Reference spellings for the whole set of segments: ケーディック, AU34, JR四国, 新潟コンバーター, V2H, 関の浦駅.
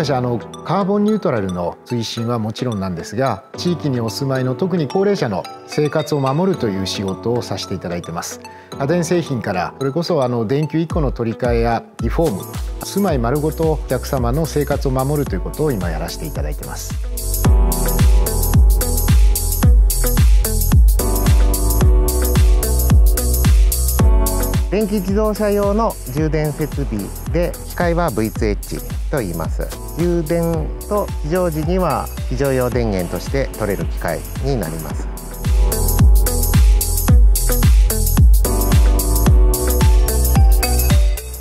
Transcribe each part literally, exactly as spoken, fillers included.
我が社あのカーボンニュートラルの推進はもちろんなんですが、地域にお住まいの特に高齢者の生活を守るという仕事をさせていただいてます。家電製品からそれこそあの電球いっこの取り替えやリフォーム、住まい丸ごとお客様の生活を守るということを今やらせていただいてます。電気自動車用の充電設備で、機械は ブイツーエイチ と言います。充電と非常時には非常用電源として取れる機械になります。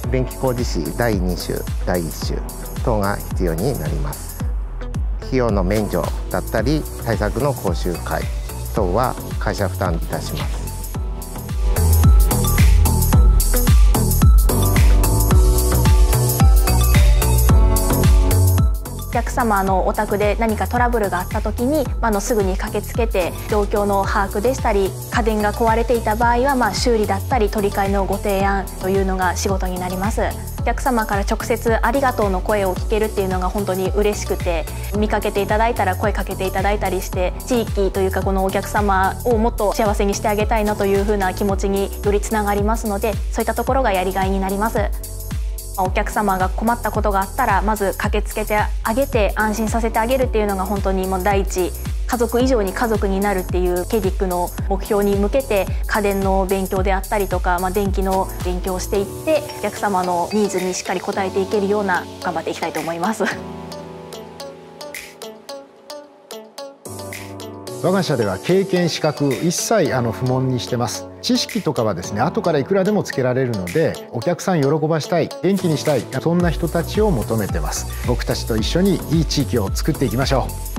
電気工事士だいに種だいいっ種等が必要になります。費用の免除だったり対策の講習会等は会社負担いたします。お客様のお宅で何かトラブルがあった時に、まあ、のすぐに駆けつけて状況の把握でしたり、家電が壊れていた場合はまあ修理だったり取り替えのご提案というのが仕事になります。お客様から直接ありがとうの声を聞けるっていうのが本当に嬉しくて、見かけていただいたら声かけていただいたりして、地域というかこのお客様をもっと幸せにしてあげたいなというふうな気持ちによりつながりますので、そういったところがやりがいになります。お客様が困ったことがあったらまず駆けつけてあげて安心させてあげるっていうのが本当にもう第一、家族以上に家族になるっていう ケーディック の目標に向けて、家電の勉強であったりとか、まあ、電気の勉強をしていって、お客様のニーズにしっかり応えていけるような頑張っていきたいと思います。我が社では経験資格一切あの不問にしてます。知識とかはですね、後からいくらでもつけられるので、お客さん喜ばしたい、元気にしたい、そんな人たちを求めてます。僕たちと一緒にいい地域を作っていきましょう。